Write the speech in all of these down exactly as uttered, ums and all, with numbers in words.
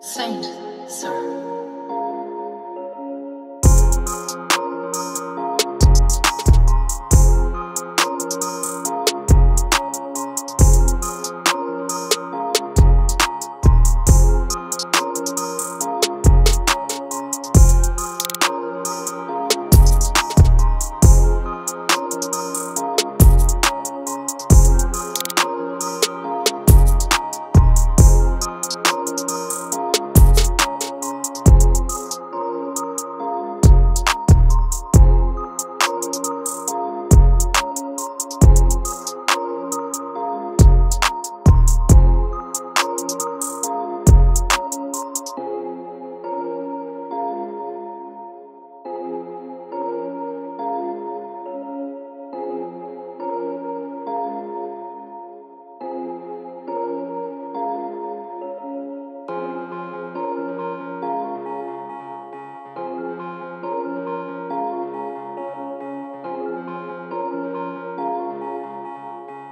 Saint Sky.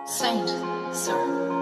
Saint Sir.